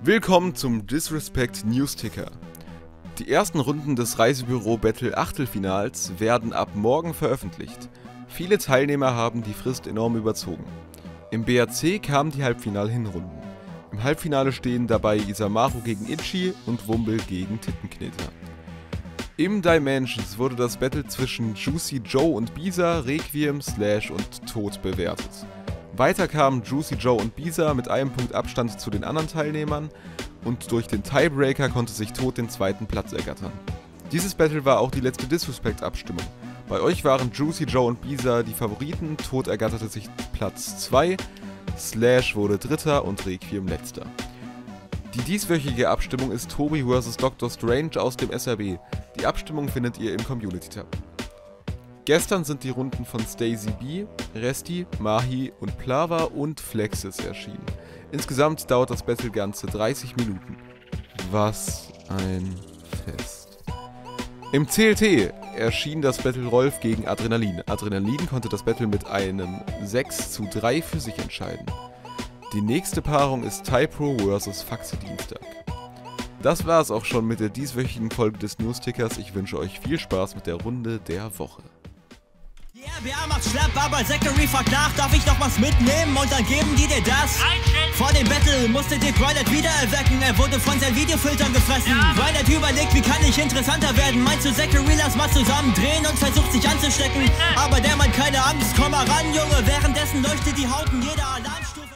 Willkommen zum Disrespect News-Ticker. Die ersten Runden des Reisebüro Battle Achtelfinals werden ab morgen veröffentlicht. Viele Teilnehmer haben die Frist enorm überzogen. Im BAC kamen die Halbfinal-Hinrunden. Im Halbfinale stehen dabei Isamaru gegen Ichi und Wumbel gegen Tittenkneter. Im Dimensions wurde das Battle zwischen Juicy Joe und Bisa, Requiem, Slash und Tod bewertet. Weiter kamen Juicy Joe und Bisa mit einem Punkt Abstand zu den anderen Teilnehmern und durch den Tiebreaker konnte sich Tod den zweiten Platz ergattern. Dieses Battle war auch die letzte Disrespect-Abstimmung. Bei euch waren Juicy Joe und Bisa die Favoriten, Tod ergatterte sich Platz 2, Slash wurde Dritter und Requiem Letzter. Die dieswöchige Abstimmung ist Tobi vs. Dr. Strange aus dem SRB. Die Abstimmung findet ihr im Community-Tab. Gestern sind die Runden von Stacey B, Resti, Mahi und Plava und Flexis erschienen. Insgesamt dauert das Battle ganze 30 Minuten. Was ein Fest. Im CLT erschien das Battle Rolf gegen Adrenalin. Adrenalin konnte das Battle mit einem 6:3 für sich entscheiden. Die nächste Paarung ist TIE Pro vs. Faxi Dienstag. Das war's auch schon mit der dieswöchigen Folge des News-Tickers. Ich wünsche euch viel Spaß mit der Runde der Woche. Die RBA macht schlapp, aber Zachary fragt nach, darf ich noch was mitnehmen und dann geben die dir das? Vor dem Battle musste die Rilette wieder erwecken, er wurde von seinen Videofiltern gefressen. Ja. Rilette überlegt, wie kann ich interessanter werden? Meinst du, Zachary, lass mal zusammen drehen und versucht sich anzustecken? Aber der Mann keine Angst, komm mal ran, Junge, währenddessen leuchtet die Haut in jeder Alarmstufe.